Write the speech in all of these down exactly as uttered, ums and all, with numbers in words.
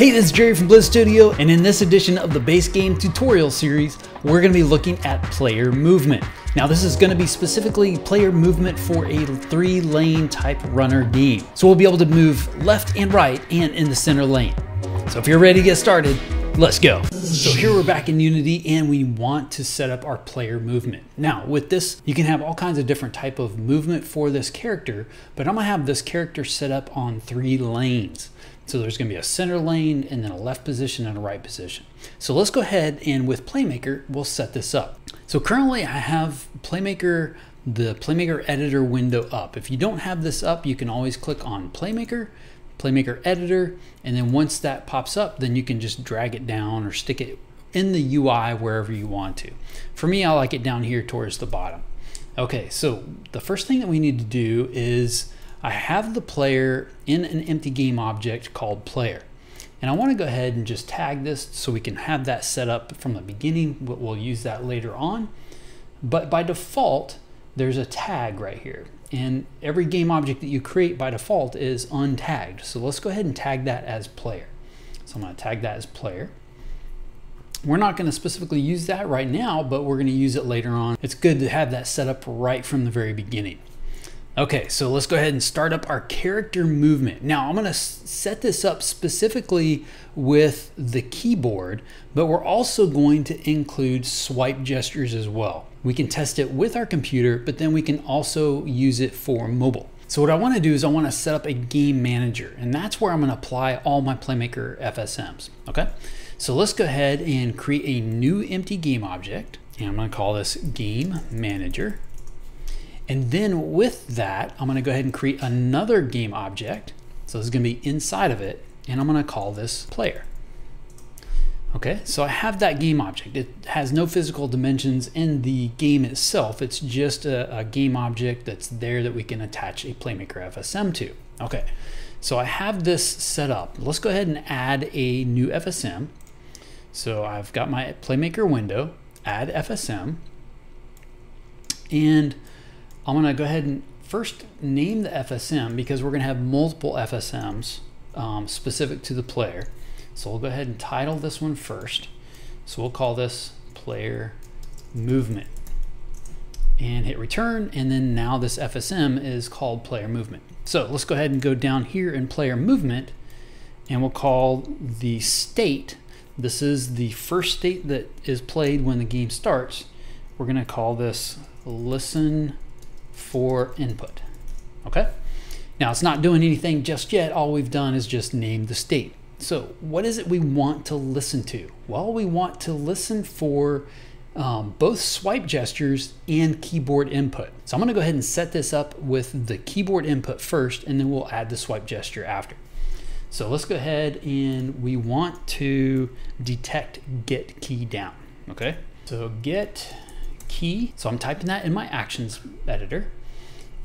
Hey, this is Jerry from Bliz Studio, and in this edition of the base game tutorial series, we're going to be looking at player movement. Now this is going to be specifically player movement for a three lane type runner game. So we'll be able to move left and right and in the center lane. So if you're ready to get started, let's go. So here we're back in Unity and we want to set up our player movement. Now with this, you can have all kinds of different type of movement for this character, but I'm gonna have this character set up on three lanes. So there's gonna be a center lane and then a left position and a right position. So let's go ahead and with Playmaker, we'll set this up. So currently I have Playmaker, the Playmaker editor window up. If you don't have this up, you can always click on Playmaker, Playmaker editor, and then once that pops up, then you can just drag it down or stick it in the U I wherever you want to. For me, I like it down here towards the bottom. Okay, so the first thing that we need to do is I have the player in an empty game object called player. And I want to go ahead and just tag this so we can have that set up from the beginning. We'll use that later on. But by default, there's a tag right here. And every game object that you create by default is untagged. So let's go ahead and tag that as player. So I'm going to tag that as player. We're not going to specifically use that right now, but we're going to use it later on. It's good to have that set up right from the very beginning. Okay, so let's go ahead and start up our character movement. Now I'm going to set this up specifically with the keyboard, but we're also going to include swipe gestures as well. We can test it with our computer, but then we can also use it for mobile. So what I want to do is I want to set up a game manager, and that's where I'm going to apply all my Playmaker F S Ms. Okay, so let's go ahead and create a new empty game object, and I'm going to call this game manager. And then with that, I'm going to go ahead and create another game object. So this is going to be inside of it, and I'm going to call this player. Okay, so I have that game object. It has no physical dimensions in the game itself. It's just a, a game object that's there that we can attach a Playmaker F S M to. Okay, so I have this set up. Let's go ahead and add a new F S M. So I've got my Playmaker window, add F S M. And I'm gonna go ahead and first name the F S M because we're gonna have multiple F S Ms um, specific to the player. So we'll go ahead and title this one first. So we'll call this player movement and hit return. And then now this F S M is called player movement. So let's go ahead and go down here in player movement and we'll call the state. This is the first state that is played when the game starts. We're gonna call this listen for input. Okay. Now it's not doing anything just yet. All we've done is just name the state. So what is it we want to listen to? Well, we want to listen for um, both swipe gestures and keyboard input. So I'm gonna go ahead and set this up with the keyboard input first, and then we'll add the swipe gesture after. So let's go ahead and we want to detect get key down, okay? So get key, so I'm typing that in my actions editor,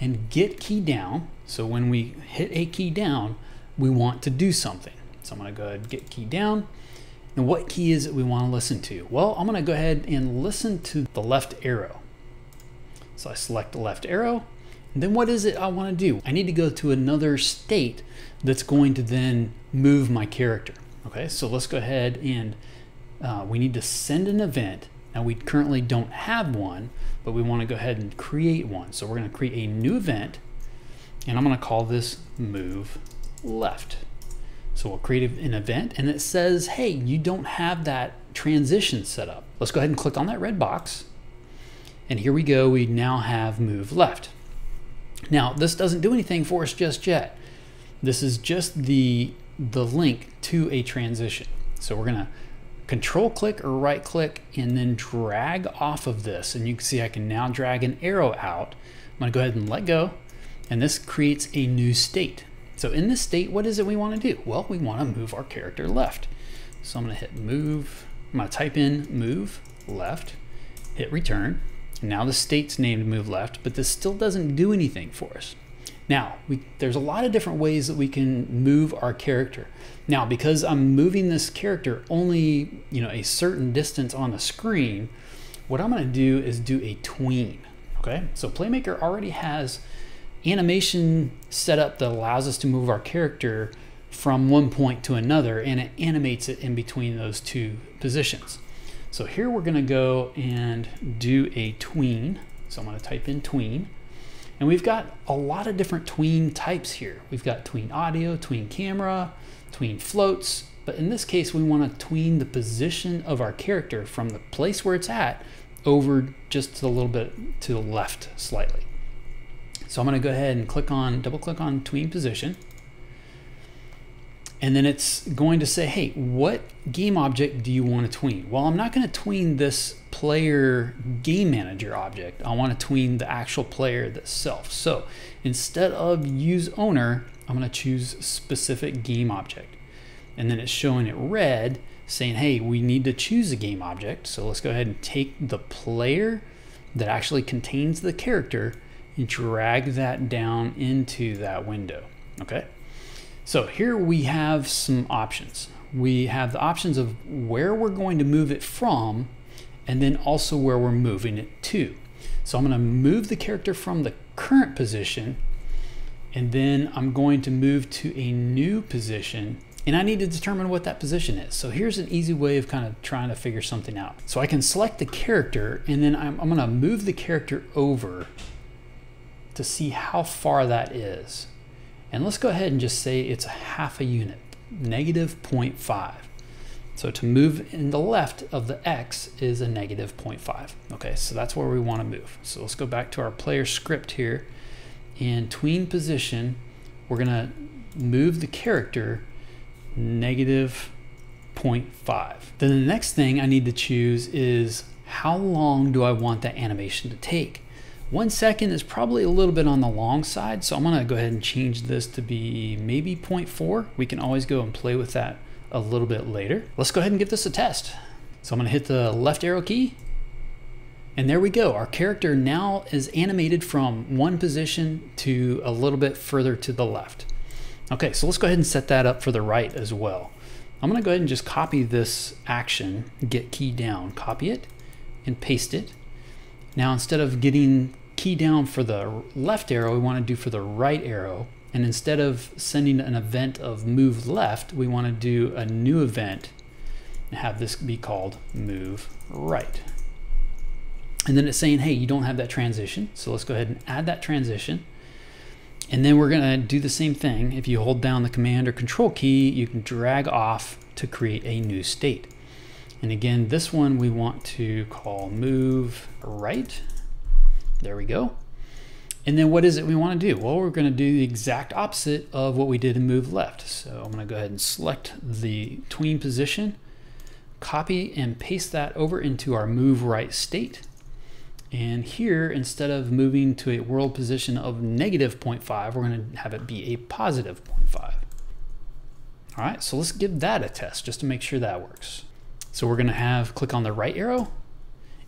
and get key down, so when we hit a key down, we want to do something. So I'm gonna go ahead and get key down. And what key is it we wanna listen to? Well, I'm gonna go ahead and listen to the left arrow. So I select the left arrow. And then what is it I wanna do? I need to go to another state that's going to then move my character. Okay, so let's go ahead and uh, we need to send an event. Now we currently don't have one, but we wanna go ahead and create one. So we're gonna create a new event and I'm gonna call this move left. So we'll create an event and it says, hey, you don't have that transition set up. Let's go ahead and click on that red box. And here we go, we now have move left. Now this doesn't do anything for us just yet. This is just the, the link to a transition. So we're gonna control click or right click and then drag off of this. And you can see I can now drag an arrow out. I'm gonna go ahead and let go. And this creates a new state. So in this state, what is it we want to do? Well, we want to move our character left. So I'm going to hit move. I'm going to type in move left, hit return. And now the state's named move left, but this still doesn't do anything for us. Now, we, there's a lot of different ways that we can move our character. Now, because I'm moving this character only, you know, a certain distance on the screen, what I'm going to do is do a tween. Okay, so Playmaker already has animation setup that allows us to move our character from one point to another, and it animates it in between those two positions. So here we're going to go and do a tween. So I'm going to type in tween. And we've got a lot of different tween types here. We've got tween audio, tween camera, tween floats. But in this case, we want to tween the position of our character from the place where it's at over just a little bit to the left slightly. So I'm going to go ahead and click on, double click on tween position. And then it's going to say, hey, what game object do you want to tween? Well, I'm not going to tween this player game manager object. I want to tween the actual player itself. So instead of use owner, I'm going to choose specific game object. And then it's showing it red, saying, hey, we need to choose a game object. So let's go ahead and take the player that actually contains the character and drag that down into that window. Okay. So here we have some options. We have the options of where we're going to move it from, and then also where we're moving it to. So I'm going to move the character from the current position, and then I'm going to move to a new position, and I need to determine what that position is. So here's an easy way of kind of trying to figure something out. So I can select the character, and then I'm, I'm going to move the character over to see how far that is. And let's go ahead and just say it's a half a unit, negative zero point five. So to move in the left of the X is a negative zero point five. Okay, so that's where we want to move. So let's go back to our player script here. In tween position, we're going to move the character negative zero point five. Then the next thing I need to choose is how long do I want that animation to take? One second is probably a little bit on the long side, so I'm going to go ahead and change this to be maybe zero point four. We can always go and play with that a little bit later. Let's go ahead and give this a test. So I'm going to hit the left arrow key, and there we go. Our character now is animated from one position to a little bit further to the left. Okay, so let's go ahead and set that up for the right as well. I'm going to go ahead and just copy this action, get key down, copy it and paste it. Now instead of getting key down for the left arrow, we want to do for the right arrow. And instead of sending an event of move left, we want to do a new event and have this be called move right. And then it's saying, hey, you don't have that transition. So let's go ahead and add that transition. And then we're going to do the same thing. If you hold down the command or control key, you can drag off to create a new state. And again, this one we want to call move right. There we go. And then what is it we want to do? Well, we're going to do the exact opposite of what we did in move left. So I'm going to go ahead and select the tween position, copy and paste that over into our move right state. And here, instead of moving to a world position of negative zero point five, we're going to have it be a positive zero point five. All right, so let's give that a test just to make sure that works. So we're going to have click on the right arrow,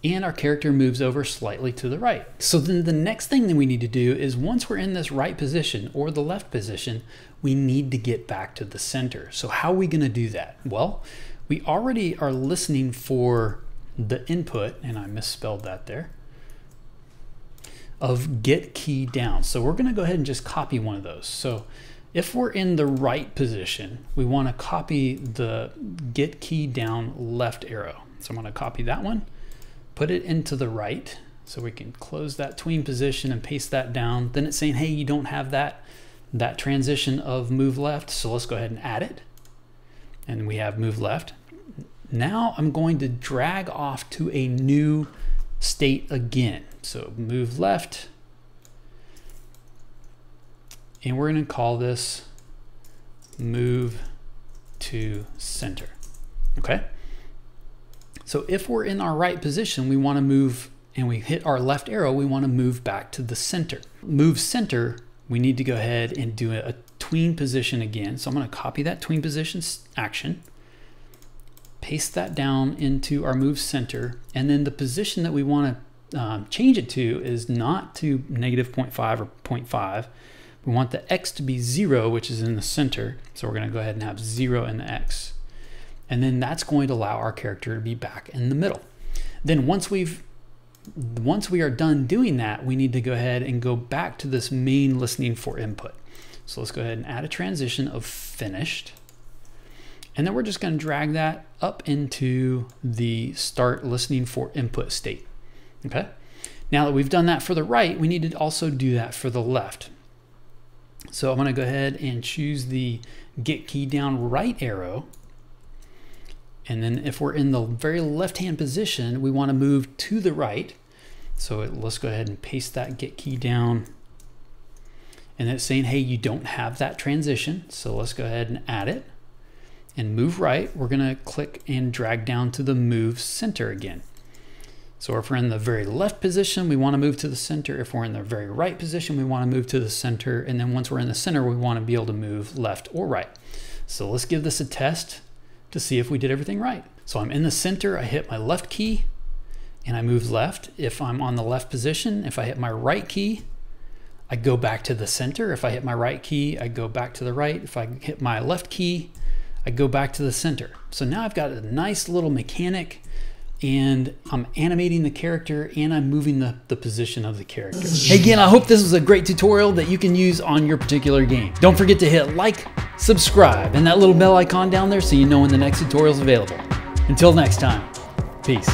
and our character moves over slightly to the right. So then the next thing that we need to do is once we're in this right position or the left position, we need to get back to the center. So how are we going to do that? Well, we already are listening for the input, and I misspelled that there, of get key down. So we're going to go ahead and just copy one of those. So if we're in the right position, we want to copy the get key down left arrow. So I'm going to copy that one, put it into the right, so we can close that tween position and paste that down. Then it's saying, hey, you don't have that, that transition of move left. So let's go ahead and add it. And we have move left. Now I'm going to drag off to a new state again. So move left. And we're going to call this move to center. Okay. So if we're in our right position, we want to move, and we hit our left arrow, we want to move back to the center. Move center, we need to go ahead and do a tween position again. So I'm going to copy that tween position action, paste that down into our move center, and then the position that we want to um, change it to is not to negative zero point five or zero point five. We want the X to be zero, which is in the center. So we're going to go ahead and have zero in the X. And then that's going to allow our character to be back in the middle. Then once we've, once we are done doing that, we need to go ahead and go back to this main listening for input. So let's go ahead and add a transition of finished. And then we're just gonna drag that up into the start listening for input state, okay? Now that we've done that for the right, we need to also do that for the left. So I'm gonna go ahead and choose the get key down right arrow. And then if we're in the very left-hand position, we wanna move to the right. So it, let's go ahead and paste that get key down. And it's saying, hey, you don't have that transition. So let's go ahead and add it. And move right, we're gonna click and drag down to the move center again. So if we're in the very left position, we wanna move to the center. If we're in the very right position, we wanna move to the center. And then once we're in the center, we wanna be able to move left or right. So let's give this a test to see if we did everything right. So I'm in the center, I hit my left key and I move left. If I'm on the left position, if I hit my right key, I go back to the center. If I hit my right key, I go back to the right. If I hit my left key, I go back to the center. So now I've got a nice little mechanic and I'm animating the character and I'm moving the, the position of the character. Hey, again, I hope this was a great tutorial that you can use on your particular game. Don't forget to hit like, subscribe, and that little bell icon down there so you know when the next tutorial is available. Until next time, peace.